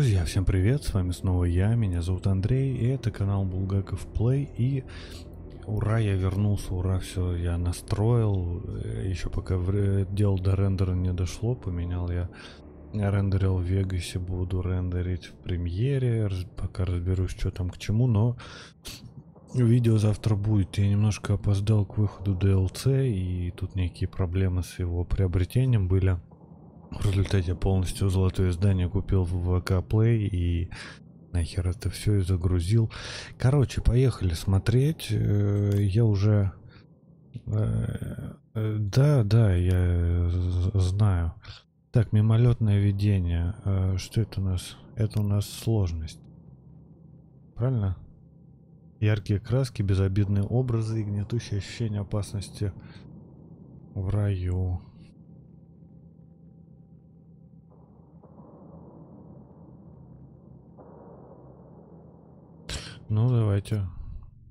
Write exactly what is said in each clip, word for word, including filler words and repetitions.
Друзья, всем привет, с вами снова я, меня зовут Андрей, и это канал Bulgakov Play, и ура, я вернулся, ура, все, я настроил, еще пока дело до рендера не дошло, поменял я, рендерил в Вегасе, буду рендерить в премьере, пока разберусь, что там к чему, но видео завтра будет. Я немножко опоздал к выходу ди эл си, и тут некие проблемы с его приобретением были. В результате я полностью золотое издание купил в ВК Play и нахер это все и загрузил. Короче, поехали смотреть. Я уже... Да, да, я знаю. Так, мимолетное видение. Что это у нас? Это у нас сложность. Правильно? Яркие краски, безобидные образы и гнетущее ощущение опасности в раю. Ну, давайте,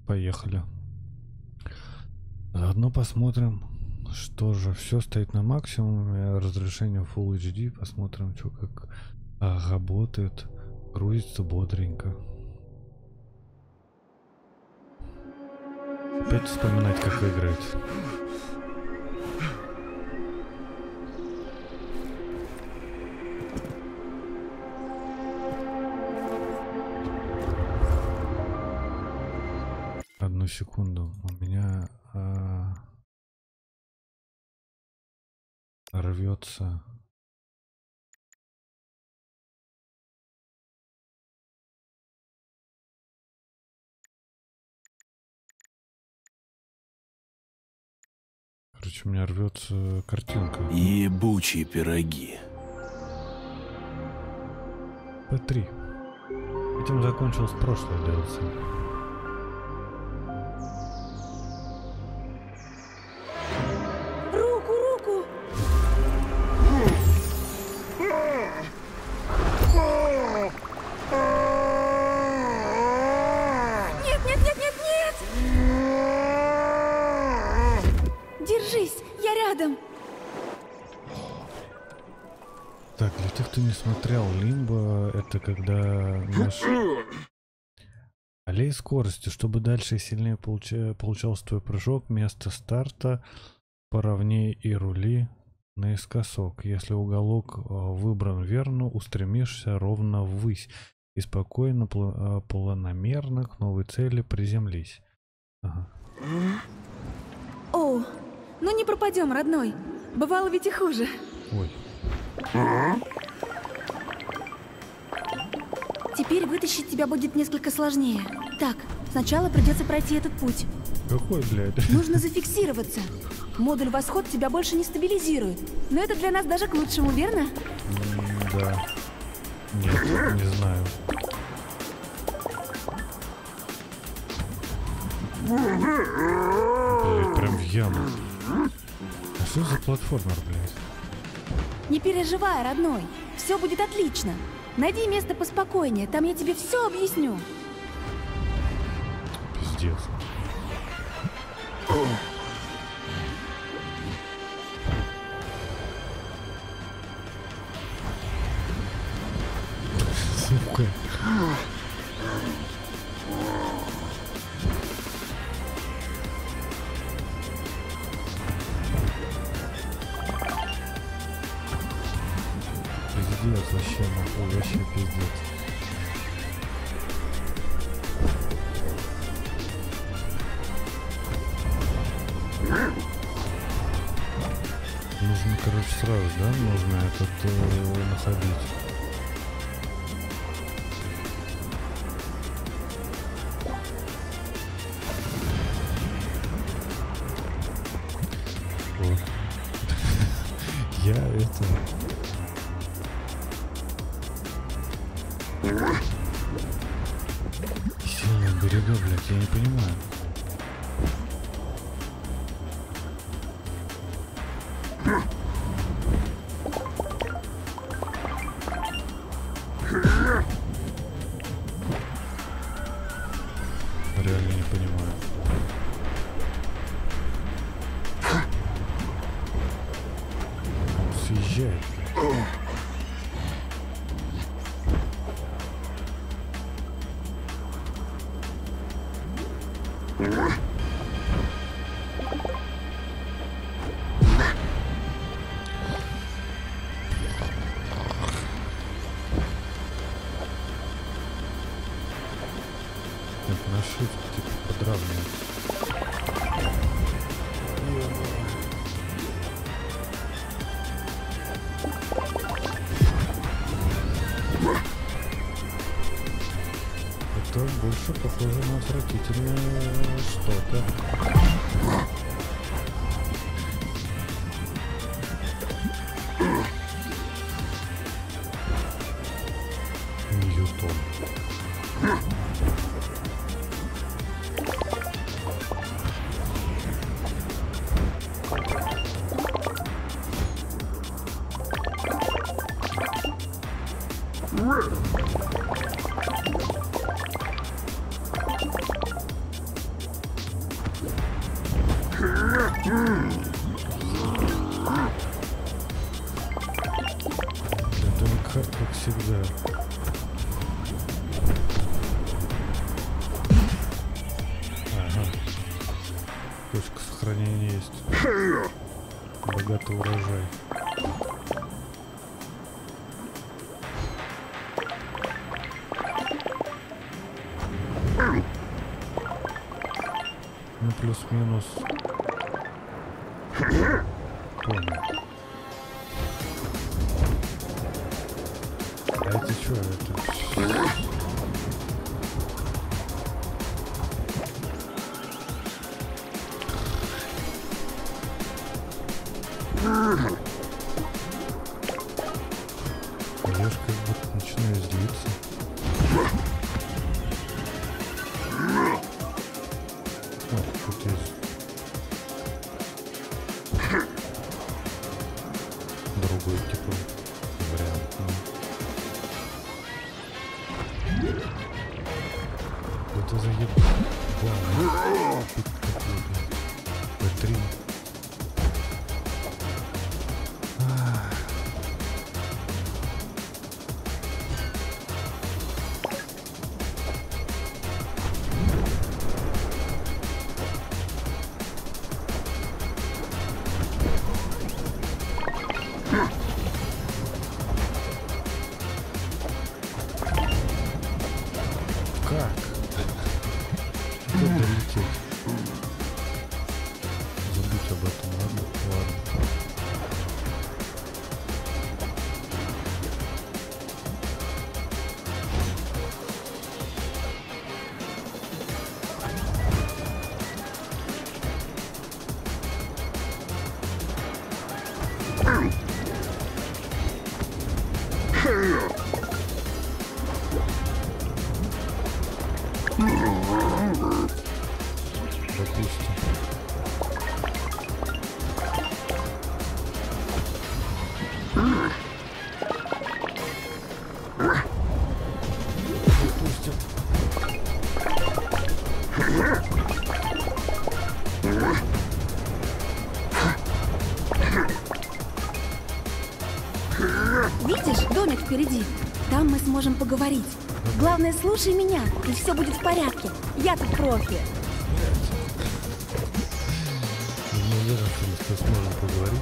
поехали. Заодно посмотрим, что же, все стоит на максимуме, разрешение Full эйч ди, посмотрим, что как а, работает, грузится бодренько. Опять вспоминать, как играть. Одну секунду, у меня а... рвется. Короче, у меня рвется картинка. Ебучие пироги. П три. Этим закончилось прошлое ди эл си. Так, для тех, кто не смотрел, Лимбо — это когда наш аллей скорости, чтобы дальше и сильнее получа... получался твой прыжок, место старта поровнее и рули наискосок. Если уголок выбран верно, устремишься ровно ввысь и спокойно, пл... планомерно к новой цели приземлись. Ага. О, ну не пропадем, родной. Бывало ведь и хуже. Ой. Теперь вытащить тебя будет несколько сложнее. Так, сначала придется пройти этот путь. Какой, блядь? Нужно зафиксироваться. Модуль «Восход» тебя больше не стабилизирует. Но это для нас даже к лучшему, верно? Да. Нет, не знаю. Блядь, прям в яму. А что за платформер, блядь? Не переживай, родной. Все будет отлично. Найди место поспокойнее, там я тебе все объясню. Пиздец. Сука. Вообще, нахуй, вообще пиздец. Нужно, короче, сразу, да? Нужно этот э, находить. Вот. Я это... Сильные берега, блядь, я не понимаю. Реально не понимаю. Он съезжает. это похоже на отвратительное что-то. Плюс-минус. Понял. А это что это? Я ж как будто начинаю злиться. Видишь, домик впереди. Там мы сможем поговорить. Главное, слушай меня, и все будет в порядке. Я тут профи. Не уверен, что мы сейчас сможем поговорить.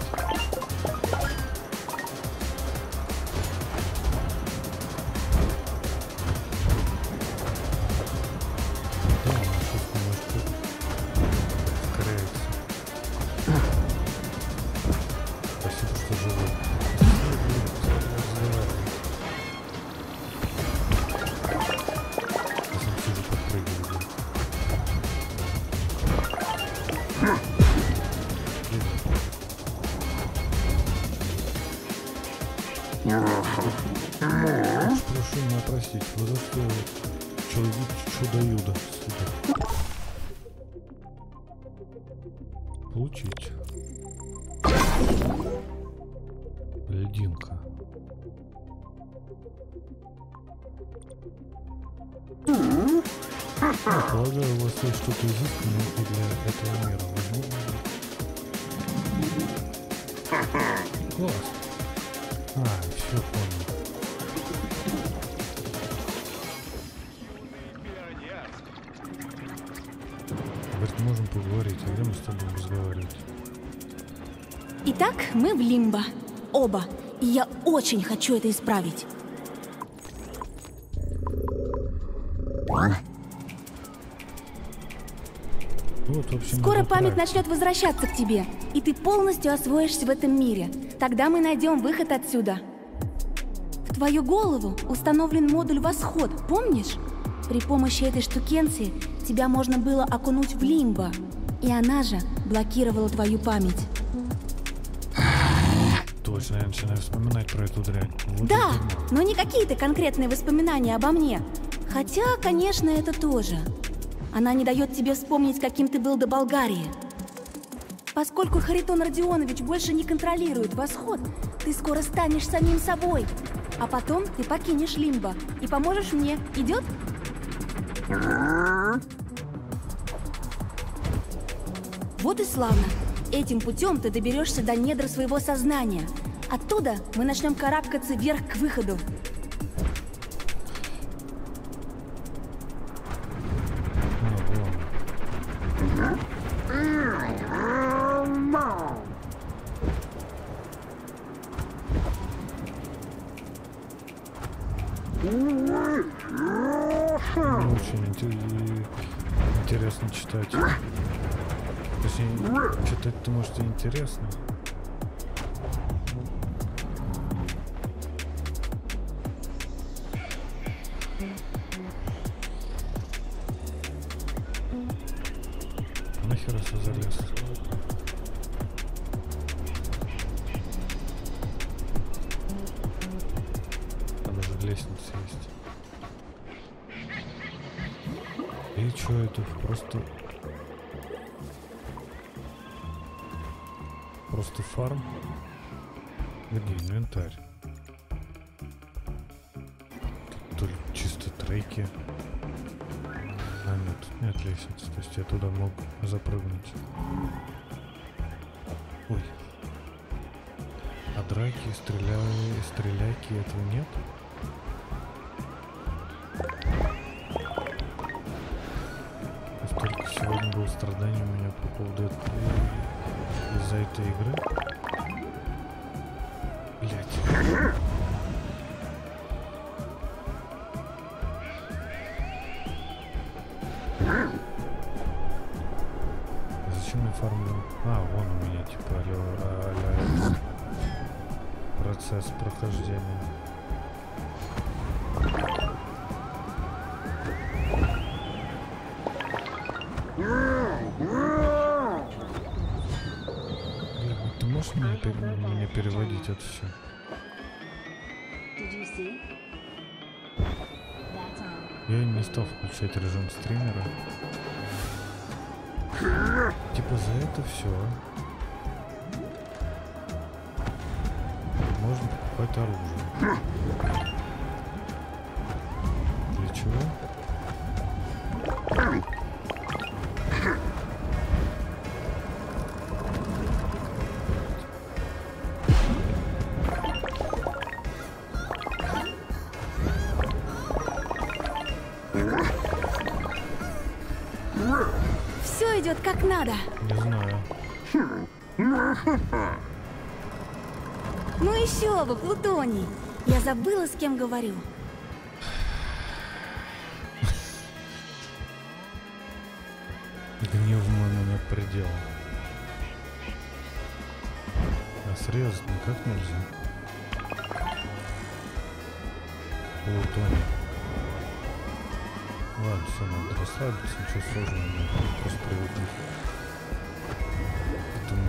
Полагаю, у вас есть что-то изысканное для этого мира, возможно? Класс. А, все понял. Говорит, можем поговорить, а где мы с тобой разговаривать? Итак, мы в Лимбо. Оба. И я очень хочу это исправить. Вот, общем, скоро память прав. начнет возвращаться к тебе, и ты полностью освоишься в этом мире. Тогда мы найдем выход отсюда. В твою голову установлен модуль «Восход», помнишь? При помощи этой штукенции тебя можно было окунуть в лимбо, и она же блокировала твою память. Точно, я начинаю вспоминать про эту дрянь. Вот да, но не какие-то конкретные воспоминания обо мне. Хотя, конечно, это тоже. Она не дает тебе вспомнить, каким ты был до Болгарии. Поскольку Харитон Родионович больше не контролирует восход, ты скоро станешь самим собой. А потом ты покинешь лимбо и поможешь мне. Идет? Вот и славно. Этим путем ты доберешься до недр своего сознания. Оттуда мы начнем карабкаться вверх к выходу. Очень интересно читать. Точнее, читать-то, может, и интересно. Нахера все залез? Там уже лестница есть. И чё это? Просто... Просто фарм. Где инвентарь? Тут только чисто треки. А нет, тут нет лестницы. То есть я туда мог запрыгнуть. Ой. А драки, стреля... стреляки этого нет? Только сегодня было страдание у меня по поводу этого... Из-за этой игры. Блять. Зачем я фармлю? А, вон у меня типа а-ля процесс прохождения. Мне переводить это все. Я не стал включать режим стримера. Типа за это все можно покупать оружие. Для чего? Как надо. Не знаю. Ну еще бы, Плутоний. Я забыла, с кем говорю. Гнев моему нет предела. А срезать никак нельзя. Плутоний. Ладно, все, надо расслабиться, ничего сложного нет, просто привыкнуть к этому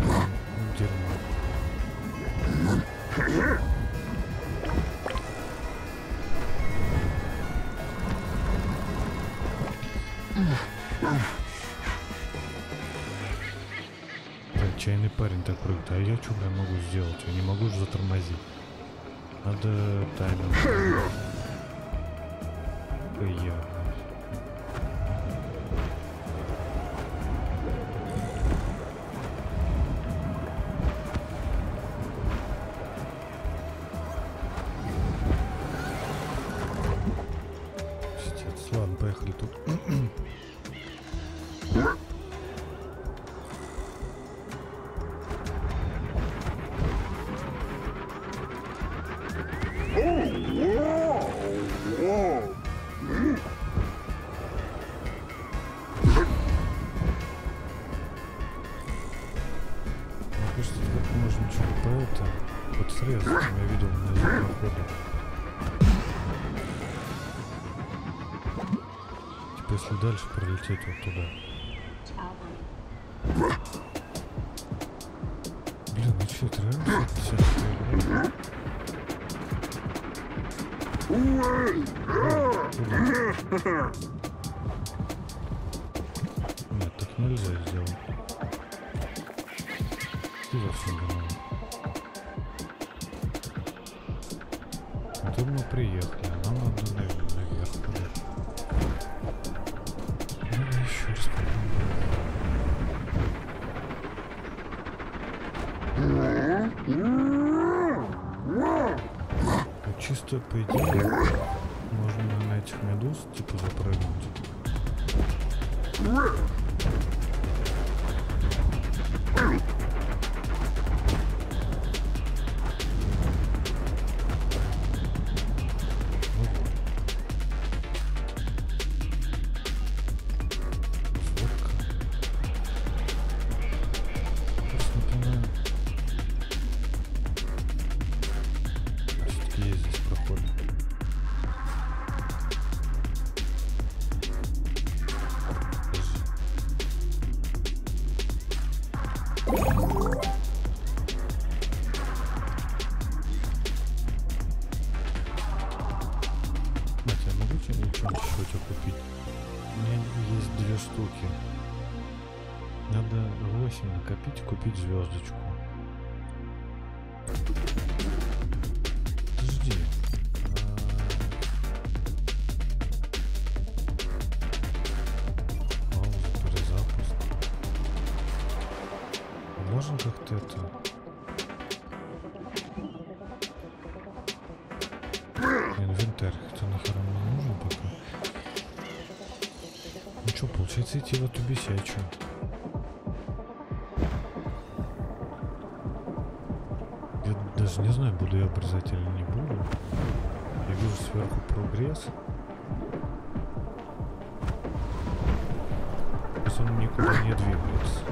дерьму. Отчаянный парень так прыгает, а я что я могу сделать? Я не могу же затормозить. Надо таймер. Я. если дальше пролететь вот туда. Блин, ну что, это реально? Нет, так нельзя сделать. Ты зачем виноват? А тут мы приехали, а нам надо наверх полететь. Ну еще раз подумаем. Чисто по идее можно на этих медуз типа запрыгнуть. Идти в эту бесячую. Я даже не знаю, буду я обрезать или не буду. Я вижу сверху прогресс. Сейчас он никуда не двигается.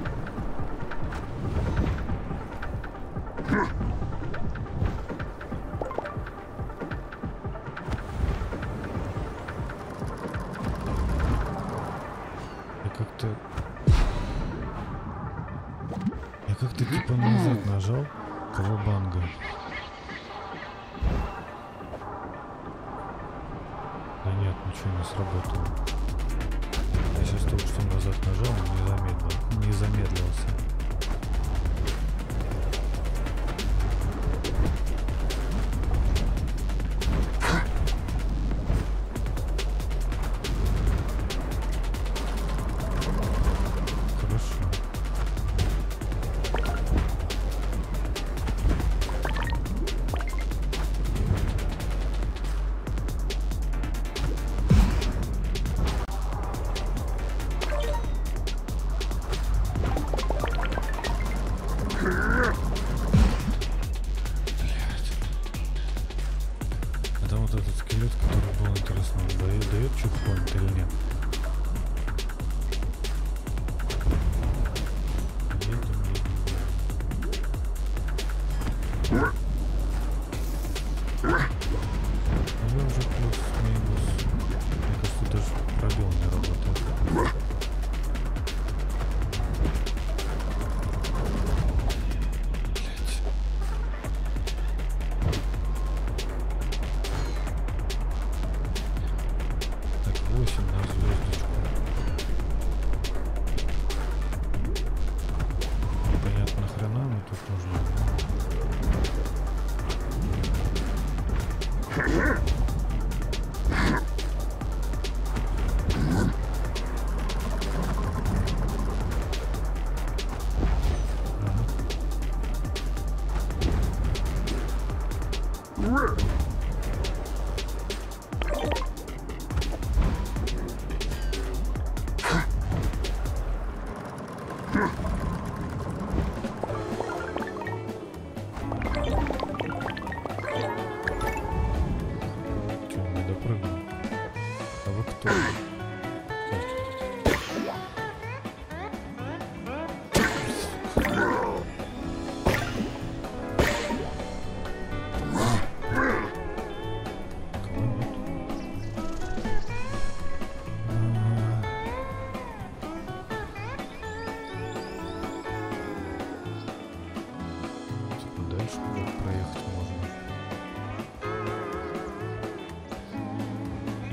дальше куда-то проехать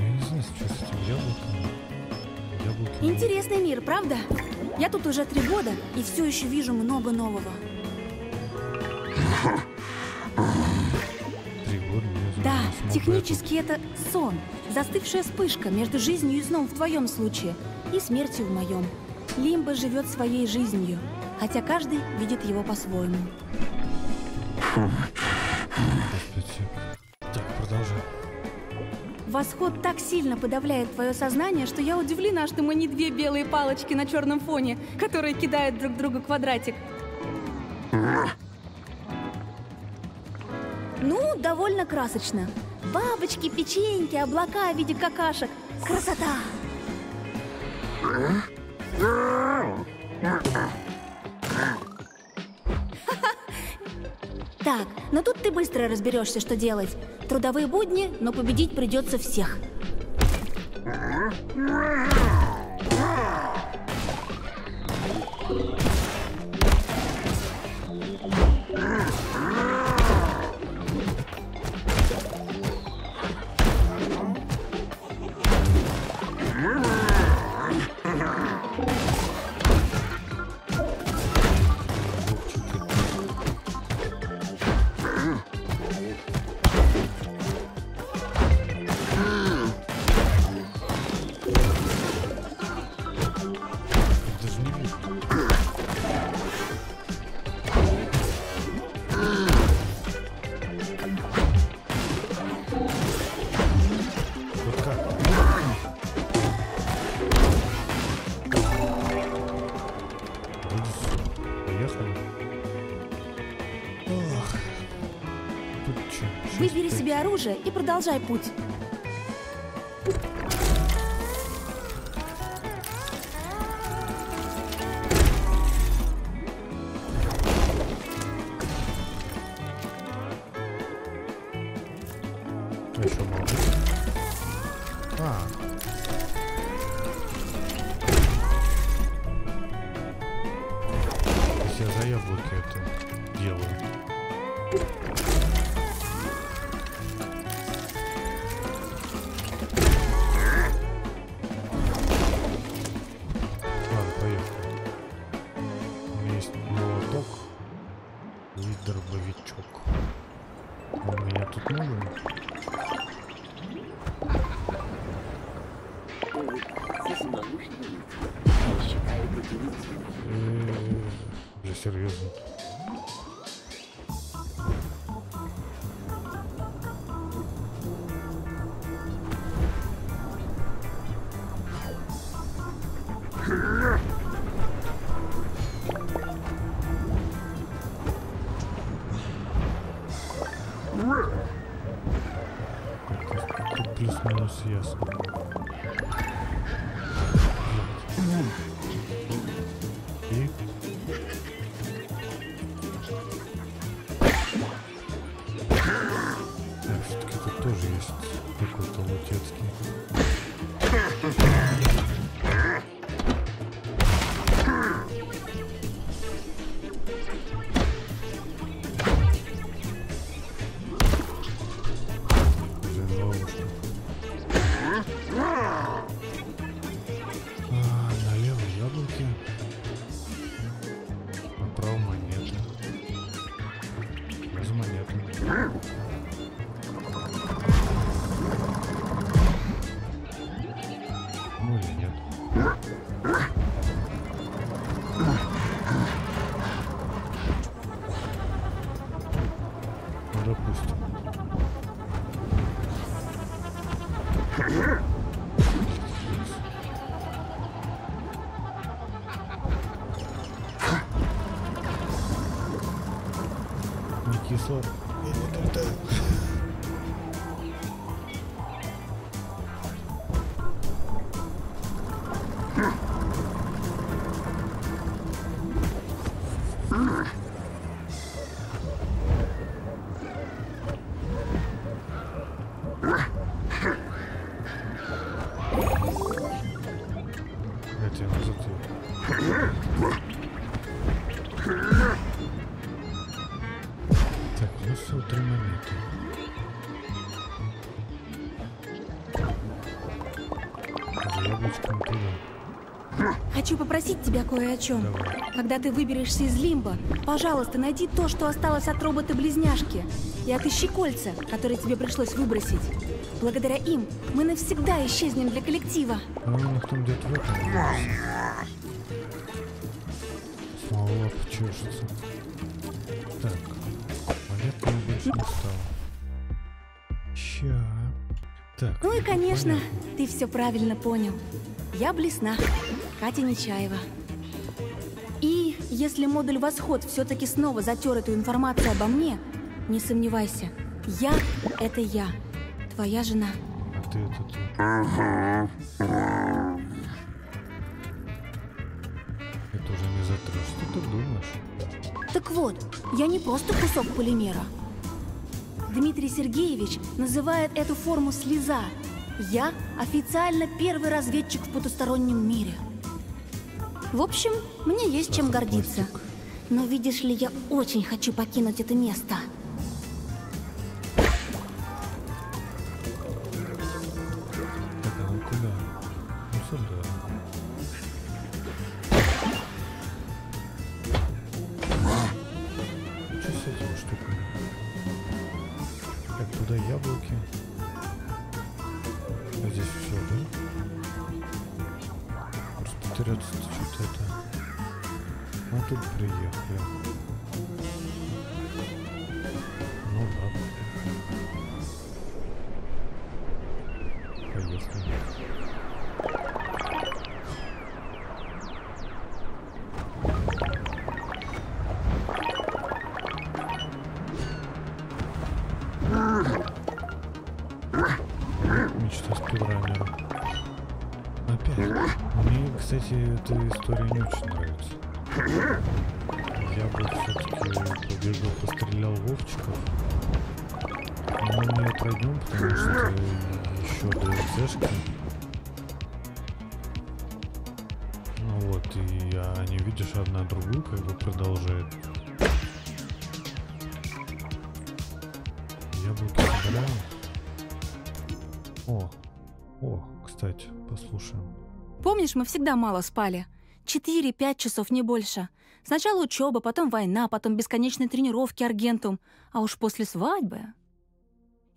можно. Я не знаю, что с этим яблоком. Яблоки... Интересный мир, правда? Я тут уже три года и все еще вижу много нового. Три года? Да, технически это сон. Застывшая вспышка между жизнью и сном в твоем случае и смертью в моем. Лимбо живет своей жизнью, хотя каждый видит его по-своему. Так, продолжай. Восход так сильно подавляет твое сознание, что я удивлена, что мы не две белые палочки на черном фоне, которые кидают друг другу квадратик. Ну, довольно красочно. Бабочки, печеньки, облака в виде какашек. Красота! Так, но тут ты быстро разберешься, что делать. Трудовые будни, но победить придется всех. Оружие и продолжай путь. Серьезно. Тут плюс-минус ясно. вынесу три монеты. За яблочком туда. Хочу попросить тебя кое о чем. Давай. Когда ты выберешься из лимба, пожалуйста, найди то, что осталось от робота-близняшки. И отыщи кольца, которые тебе пришлось выбросить. Благодаря им мы навсегда исчезнем для коллектива. Наверное, кто где-то в этом. Снова лапы чешется. Так, монет нам больше не стало. Ща. Так. Ну и конечно, понятно. Ты все правильно понял. Я Блесна, Катя Нечаева. И если модуль Восход все-таки снова затер эту информацию обо мне, не сомневайся, я — это я. Твоя жена. А ты это ты. Ага. Это уже не затрешь. Что ты думаешь? Так вот, я не просто кусок полимера. Дмитрий Сергеевич называет эту форму слеза. Я официально первый разведчик в потустороннем мире. В общем, мне есть а чем гордиться. Пластик. Но видишь ли, я очень хочу покинуть это место. Эта история не очень нравится. Я бы все-таки побегал, пострелял вовчиков. Но мы не пройдем, потому что еще ди эл си-шки. Ну вот, и они, видишь, одна другую как бы продолжает. Яблоки собираем. О, о, кстати, послушаем. Помнишь, мы всегда мало спали. четыре-пять часов, не больше. Сначала учеба, потом война, потом бесконечные тренировки аргентум, а уж после свадьбы.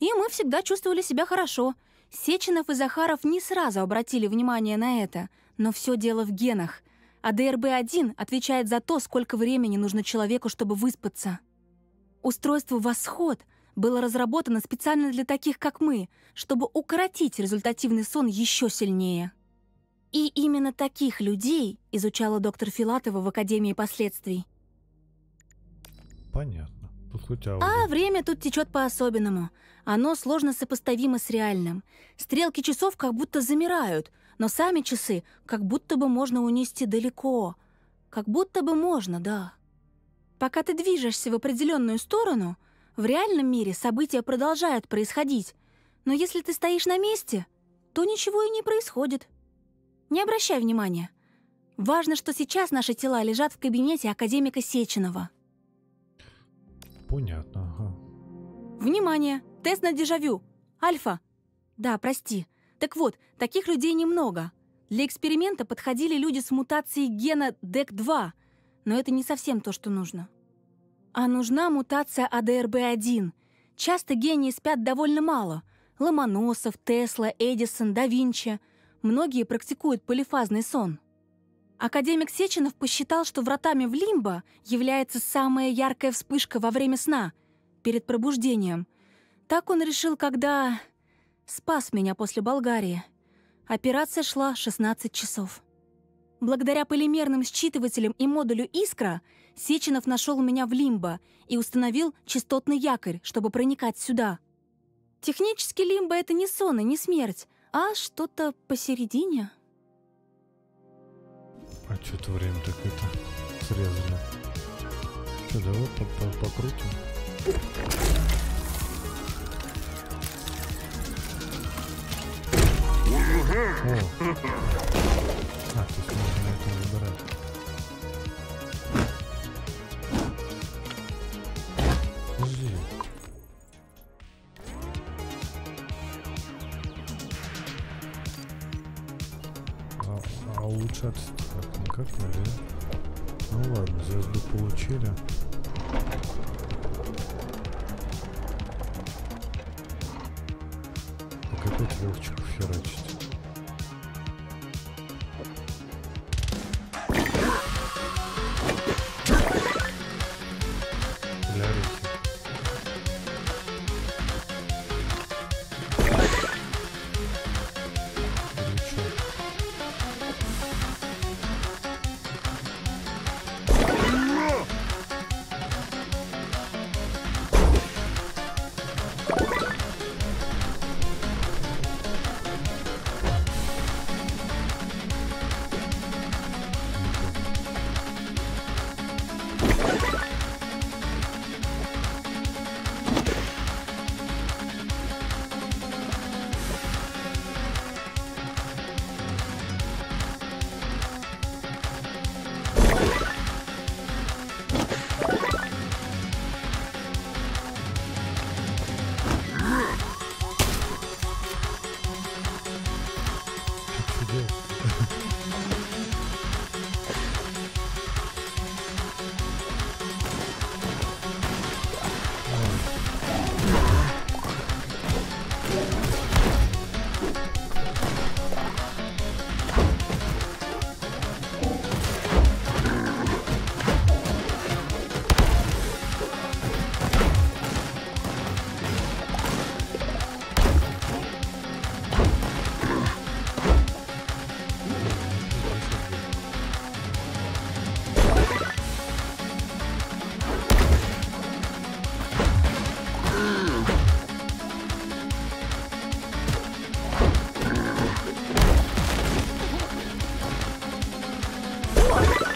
И мы всегда чувствовали себя хорошо. Сеченов и Захаров не сразу обратили внимание на это, но все дело в генах. а дэ эр бэ один отвечает за то, сколько времени нужно человеку, чтобы выспаться. Устройство «Восход» было разработано специально для таких, как мы, чтобы укоротить результативный сон еще сильнее. И именно таких людей изучала доктор Филатова в Академии Последствий. Понятно. Тут хоть аудио. А время тут течет по-особенному. Оно сложно сопоставимо с реальным. Стрелки часов как будто замирают, но сами часы как будто бы можно унести далеко. Как будто бы можно, да. Пока ты движешься в определенную сторону, в реальном мире события продолжают происходить. Но если ты стоишь на месте, то ничего и не происходит. Не обращай внимания. Важно, что сейчас наши тела лежат в кабинете академика Сеченова. Понятно. Ага. Внимание! Тест на дежавю. Альфа. Да, прости. Так вот, таких людей немного. Для эксперимента подходили люди с мутацией гена дэ е си два, но это не совсем то, что нужно. А нужна мутация а дэ эр бэ один. Часто гении спят довольно мало. Ломоносов, Тесла, Эдисон, Да Винчи. Многие практикуют полифазный сон. Академик Сеченов посчитал, что вратами в лимбо является самая яркая вспышка во время сна, перед пробуждением. Так он решил, когда спас меня после Болгарии. Операция шла шестнадцать часов. Благодаря полимерным считывателям и модулю «Искра» Сеченов нашел меня в лимбо и установил частотный якорь, чтобы проникать сюда. Технически лимбо — это не сон и не смерть, а что-то посередине. А что-то время так это срезано. Что, давай по-по- покрутим. О. А, тут можно это выбирать. Подожди. шестьдесят. Так, никак нельзя. Ну ладно, звезду получили. Так опять легчику херачить.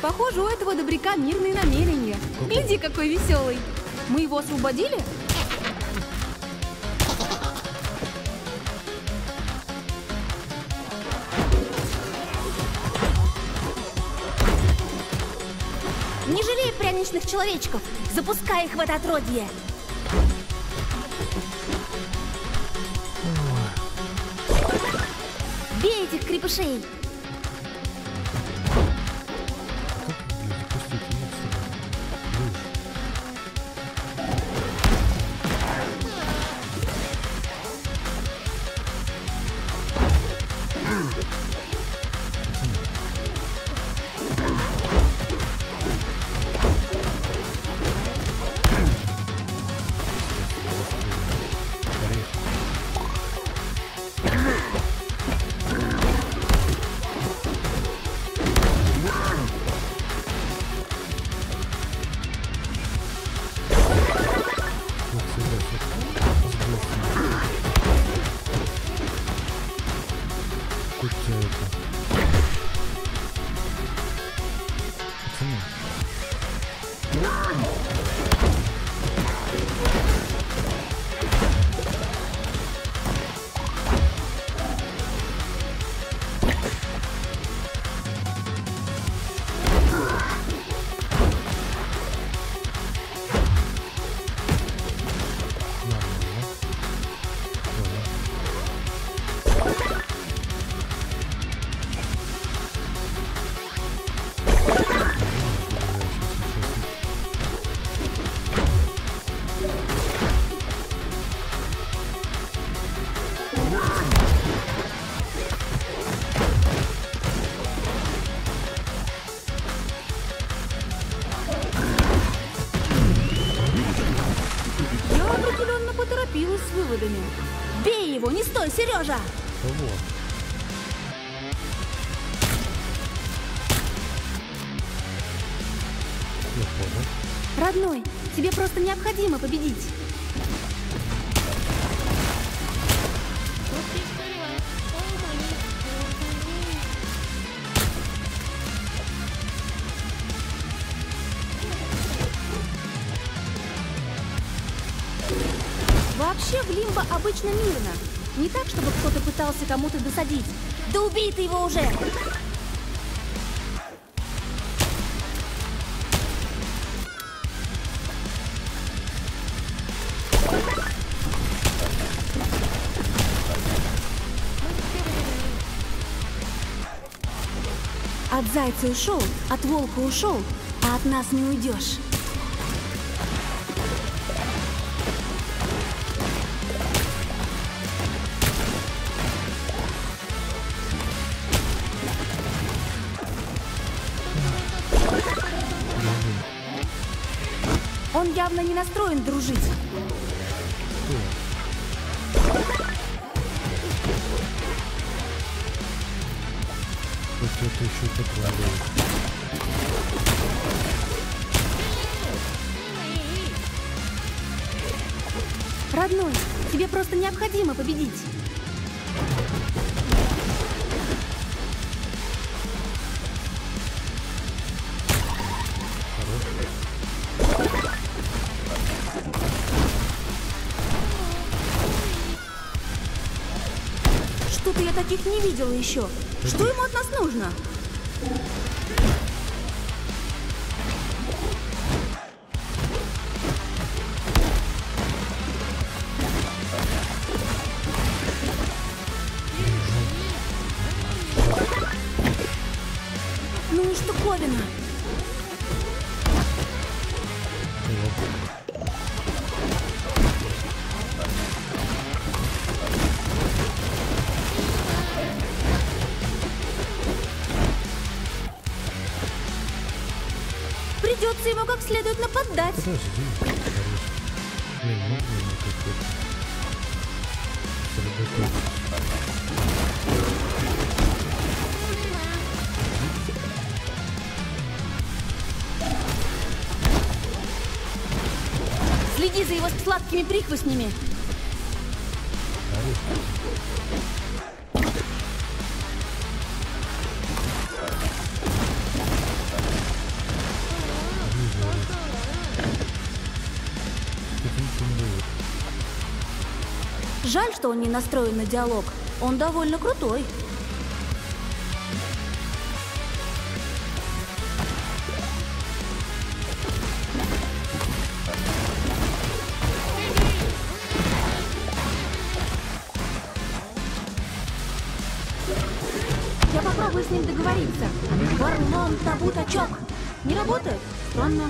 Похоже, у этого добряка мирные намерения. Гляди, какой веселый. Мы его освободили? Не жалей пряничных человечков. Запускай их в это отродье. Бей этих крепышей. Сережа! Ого. Родной, тебе просто необходимо победить. Вообще в Лимбо обычно мирно. Не так, чтобы кто-то пытался кому-то досадить. Да убей ты его уже! А От зайца ушел, от волка ушел, а от нас не уйдешь. Он явно не настроен дружить. Что-то еще подкладывает. Родной, тебе просто необходимо победить. Что-то я таких не видела еще. Что ему от нас нужно? Ну и штуковина. Придется ему как следует нападать. Подожди, следи за его сладкими прихвостнями. Жаль, что он не настроен на диалог. Он довольно крутой. Я попробую с ним договориться. Горлом табу тачок. Не работает? Странно.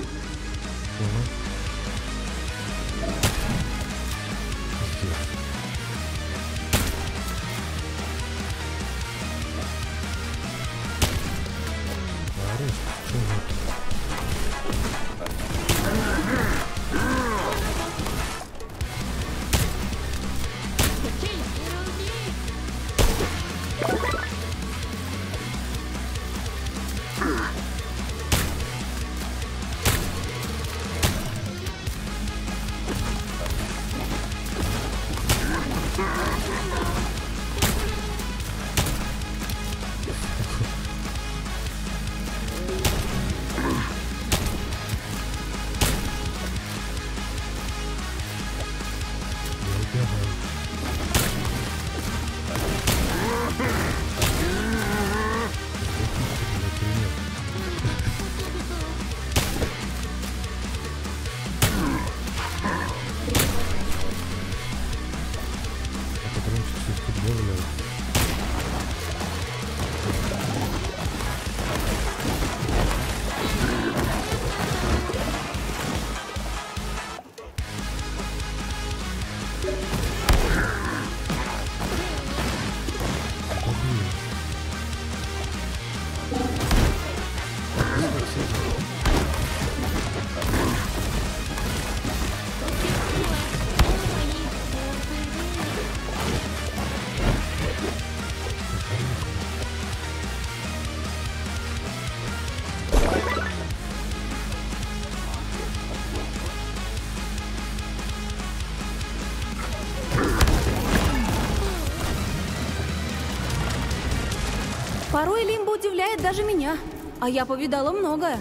Порой Лимбо удивляет даже меня, а я повидала многое.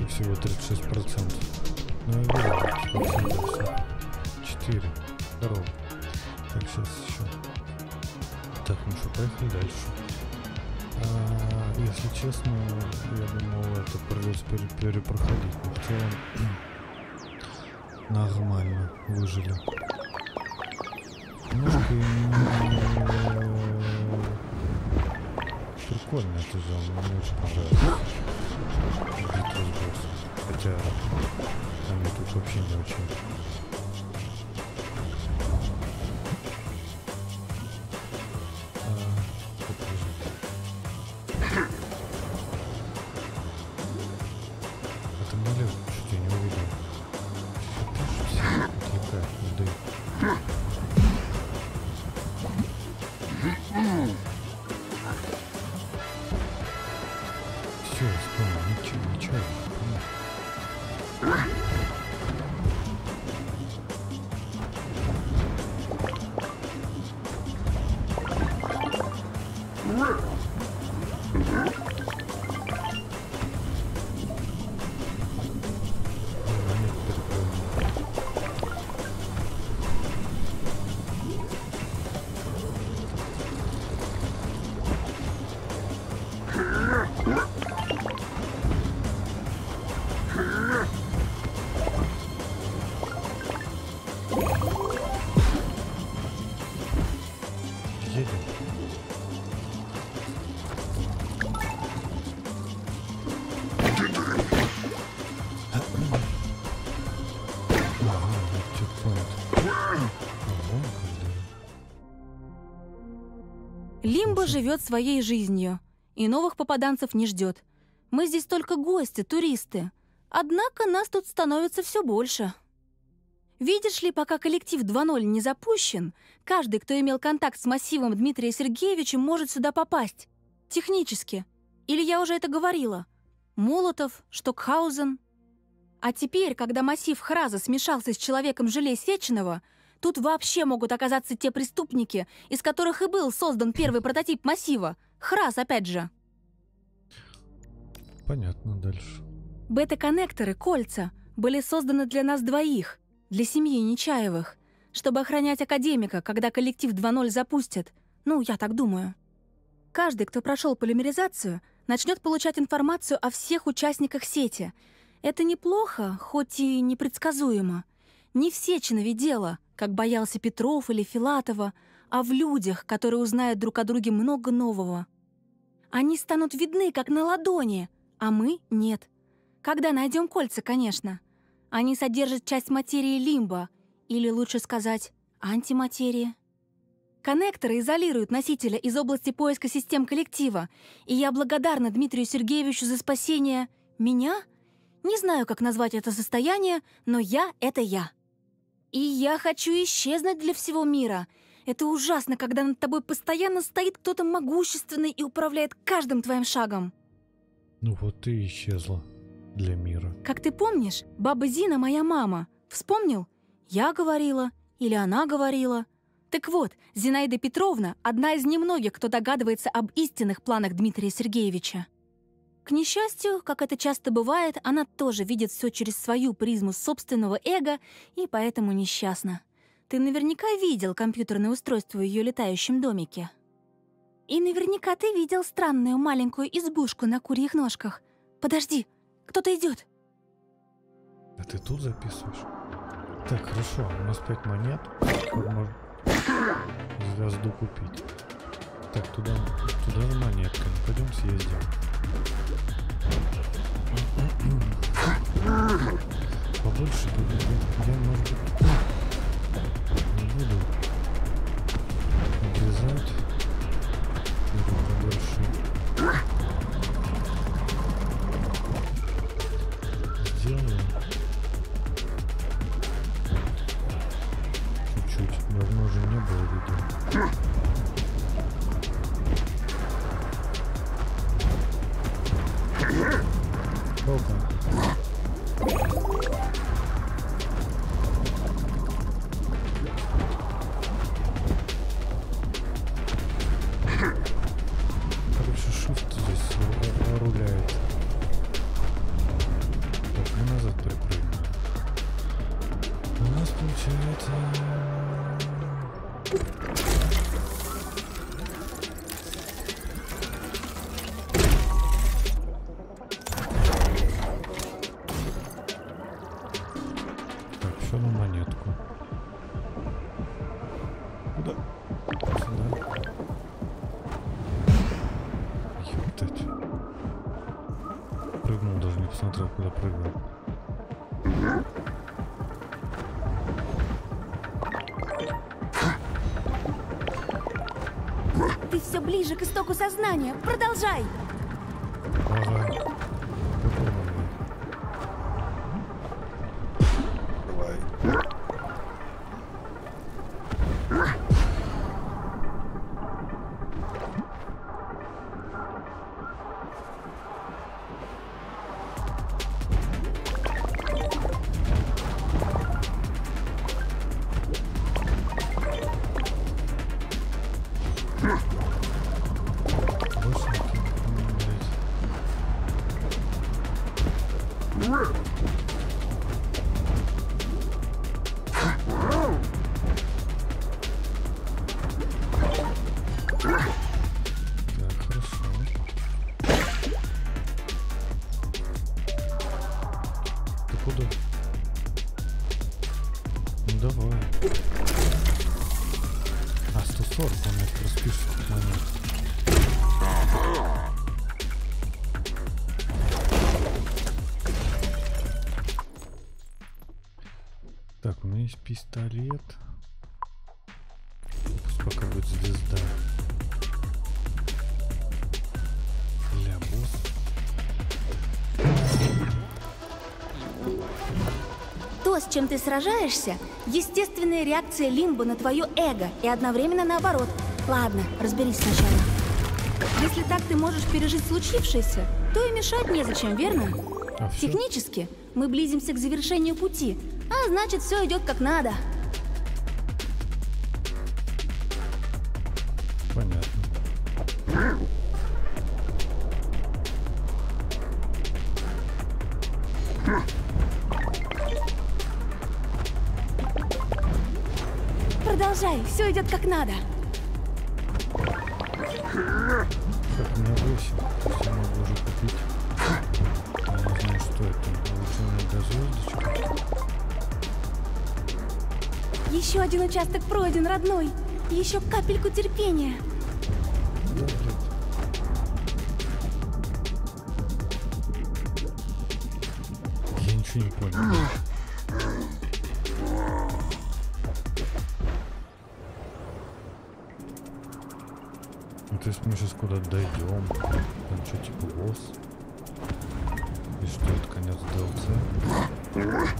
И всего тридцать шесть процентов. Ну и было четыре. Здорово. Так, сейчас еще. Так, ну что, поехали дальше. А, если честно, я думал, это придется перепроходить. Но в целом нормально выжили. немножко прикольно это сделано, мне очень понравилось. Хотя они тут вообще не очень. Лимбо живет своей жизнью и новых попаданцев не ждет. Мы здесь только гости, туристы. Однако нас тут становится все больше. Видишь ли, пока коллектив два ноль не запущен, каждый, кто имел контакт с массивом Дмитрия Сергеевича, может сюда попасть. Технически. Или я уже это говорила? Молотов, Штокхаузен. А теперь, когда массив ХРАСа смешался с человеком-желе Сеченова, тут вообще могут оказаться те преступники, из которых и был создан первый прототип массива. ХРАС, опять же. Понятно, дальше. Бета-коннекторы, кольца, были созданы для нас двоих, для семьи Нечаевых, чтобы охранять академика, когда коллектив два ноль запустят. Ну, я так думаю. Каждый, кто прошел полимеризацию, начнет получать информацию о всех участниках сети. Это неплохо, хоть и непредсказуемо. Не в Сеченове дело, как боялся Петров или Филатова, а в людях, которые узнают друг о друге много нового. Они станут видны, как на ладони, а мы — нет. Когда найдем кольца, конечно. Они содержат часть материи Лимбо, или, лучше сказать, антиматерии. Коннекторы изолируют носителя из области поиска систем коллектива, и я благодарна Дмитрию Сергеевичу за спасение меня? Не знаю, как назвать это состояние, но я — это я. И я хочу исчезнуть для всего мира. Это ужасно, когда над тобой постоянно стоит кто-то могущественный и управляет каждым твоим шагом. Ну вот ты и исчезла для мира. Как ты помнишь, баба Зина моя мама. Вспомнил? Я говорила или она говорила. Так вот, Зинаида Петровна одна из немногих, кто догадывается об истинных планах Дмитрия Сергеевича. К несчастью, как это часто бывает, она тоже видит все через свою призму собственного эго и поэтому несчастна. Ты наверняка видел компьютерное устройство в ее летающем домике. И наверняка ты видел странную маленькую избушку на курьих ножках. Подожди, кто-то идет. А ты тут записываешь? Так, хорошо, у нас пять монет. Можно звезду купить. Так, туда, туда же монетка. Ну, пойдем съездим. Побольше буду, я, может быть, не буду обрезать. Буду побольше. Сделаю. Чуть-чуть. Давно уже не было видео. прыгнул, даже не посмотрел, куда прыгнул. Ты все ближе к истоку сознания. Продолжай. Ага. Пистолет. Пусть пока будет звезда. Для босса. То, с чем ты сражаешься, естественная реакция Лимбо на твое эго и одновременно наоборот. Ладно, разберись сначала. Если так ты можешь пережить случившееся, то и мешать незачем, верно? А технически мы близимся к завершению пути. А значит, все идет как надо. Понятно. Продолжай, все идет как надо. Так, у меня восемь. Я могу уже купить. Я не знаю, что это. Улучшенная дозвездочка. Еще один участок пройден, родной. Еще капельку терпения. Я ничего не понял. Ну, то есть мы сейчас куда-то дойдем. Там что, типа босс? И что, это конец ди эл си?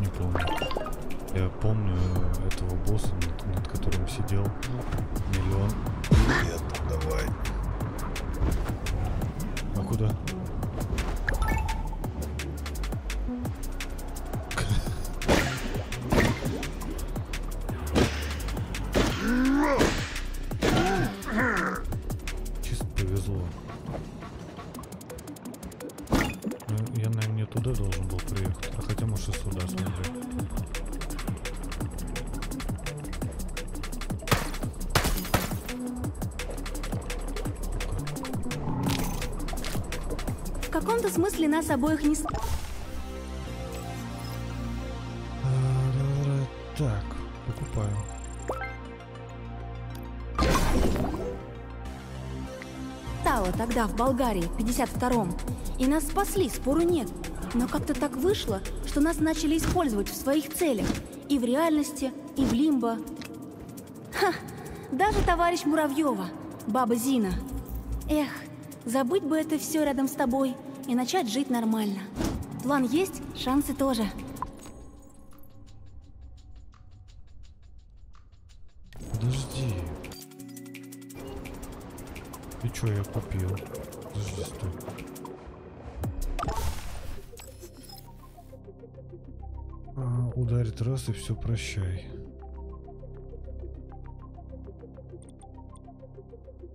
Не помню. Я помню этого босса, над, над которым сидел миллион лет. Давай. А куда? В смысле нас обоих не... Так, покупаю. Тала тогда в Болгарии, пятьдесят втором. И нас спасли, спору нет. Но как-то так вышло, что нас начали использовать в своих целях. И в реальности, и в Лимбо. Ха! Даже товарищ Муравьева, баба Зина. Эх, забыть бы это все рядом с тобой. И начать жить нормально. План есть, шансы тоже. Подожди. Ты чё, я купил? Подожди, стой. А, ударит раз и все, прощай.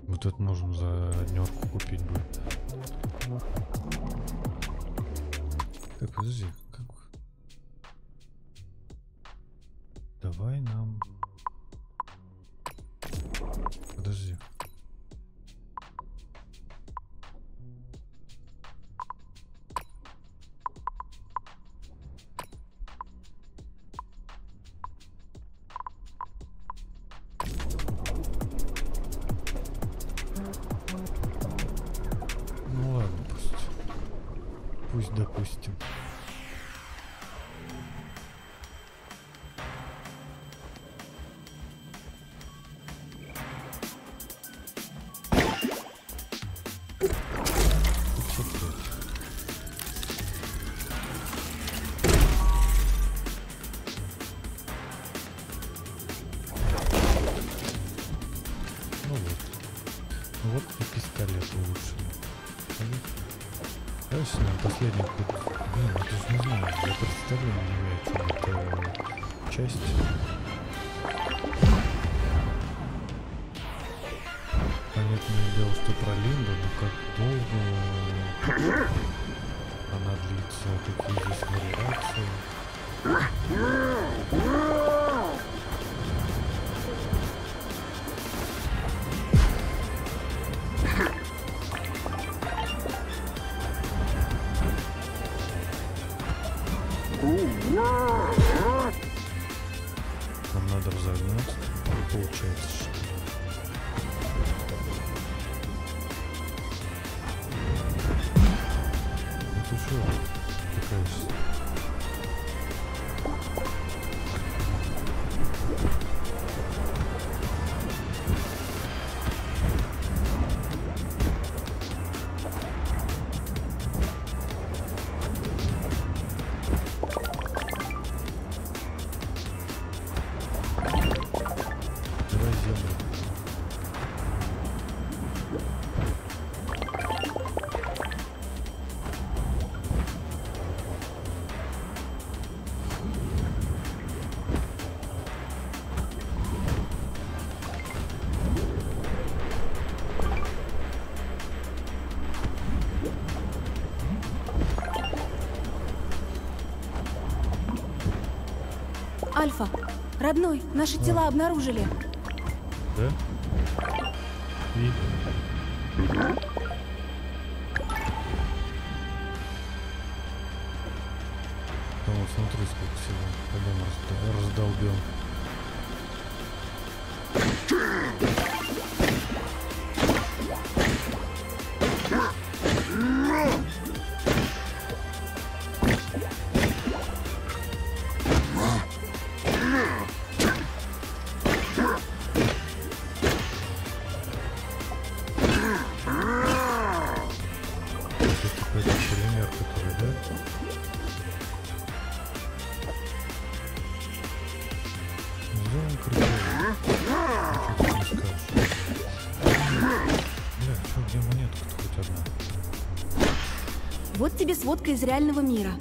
Вот это можно за однёрку купить будет. Так, подожди, как... Давай нам... Подожди. пусть, допустим. Альфа, родной, наши а. тела обнаружили. Да? И? Ну вот, смотри, сколько всего. Потом раздол... раздолбил. Сводка из реального мира.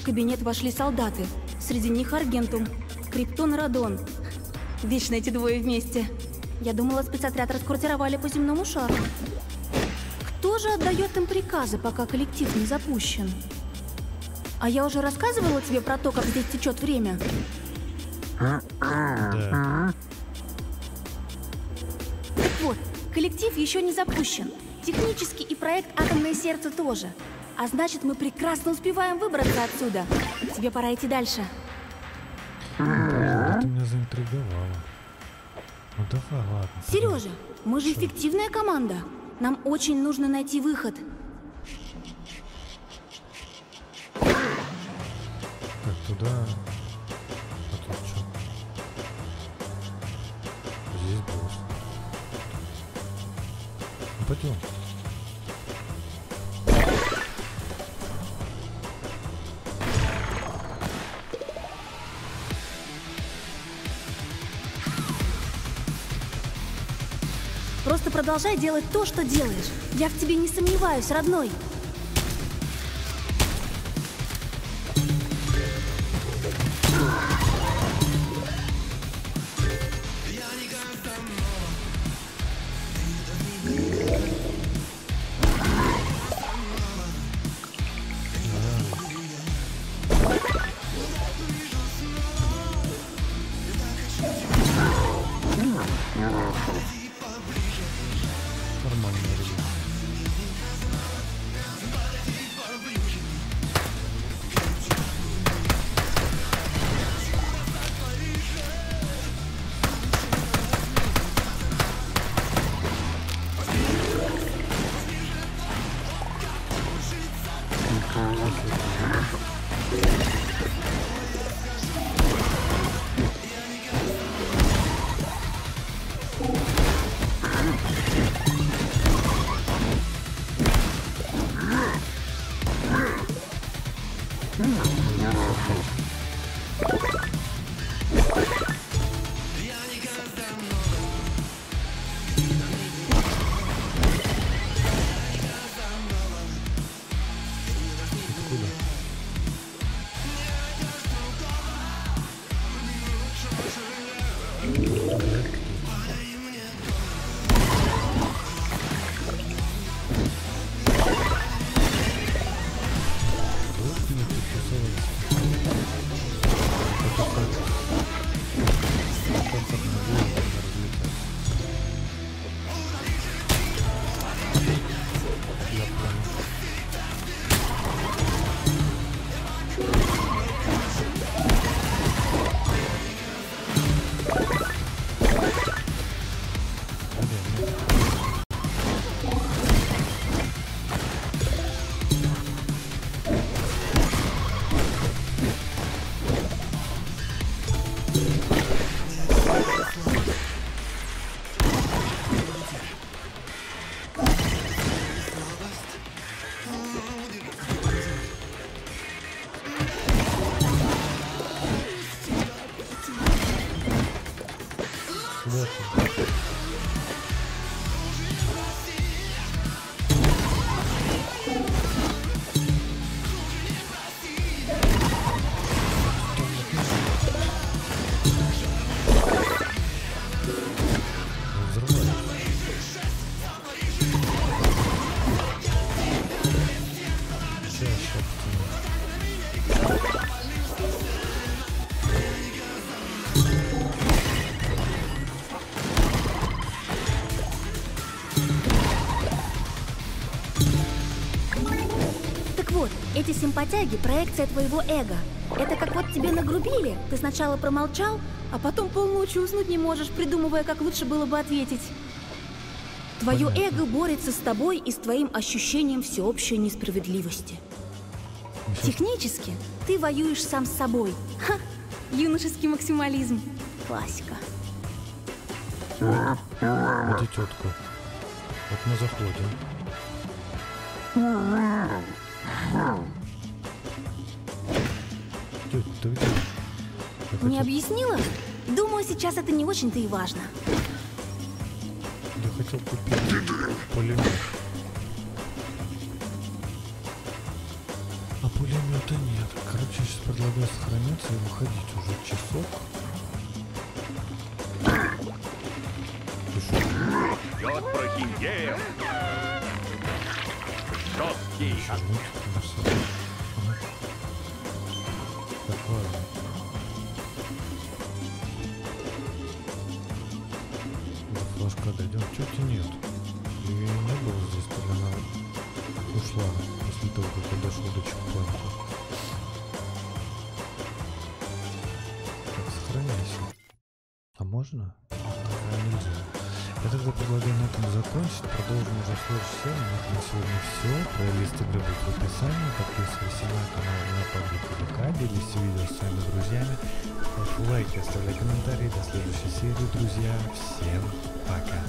В кабинет вошли солдаты. Среди них аргентум, криптон, радон. Вечно эти двое вместе. Я думала, спецотряд расквартировали по земному шару. Кто же отдает им приказы, пока коллектив не запущен? А я уже рассказывала тебе про то, как здесь течет время? Да. Так вот, коллектив еще не запущен. Технически и проект «Атомное сердце» тоже. А значит, мы прекрасно успеваем выбраться отсюда. Тебе пора идти дальше. Да, ты меня заинтриговала. Ну давай, ладно. Сережа, мы же эффективная команда. Нам очень нужно найти выход. Так, туда. А тут что? Здесь было. Ну, пойдем. Продолжай делать то, что делаешь. Я в тебе не сомневаюсь, родной. Нормально. Эти симпатяги – проекция твоего эго. Это как вот тебе нагрубили, ты сначала промолчал, а потом полночи уснуть не можешь, придумывая, как лучше было бы ответить. Твое эго борется с тобой и с твоим ощущением всеобщей несправедливости. Технически ты воюешь сам с собой. Ха! Юношеский максимализм. Классика. Иди, тетка. Вот мы заходим. Не объяснила? Думаю, сейчас это не очень-то и важно. Я хотел купить пулемет. А пулемета нет. Короче, сейчас предлагаю сохраниться и выходить уже часов. Лед прохиндеев! Жесткий! Дойдем, чуть и нет. И не было здесь, когда она ушла после того, как я дошел до чекпоинта. Так, сохраняйся. А можно? А, нельзя. Я тогда предлагаю на этом закончить. Продолжим уже в следующем. На сегодня все. Плейлист игры будет в описании. Подписывайся на канал, на паблике ВК. Делись видео с своими друзьями. Лайки, оставляй комментарии. До следующей серии, друзья. Всем пока.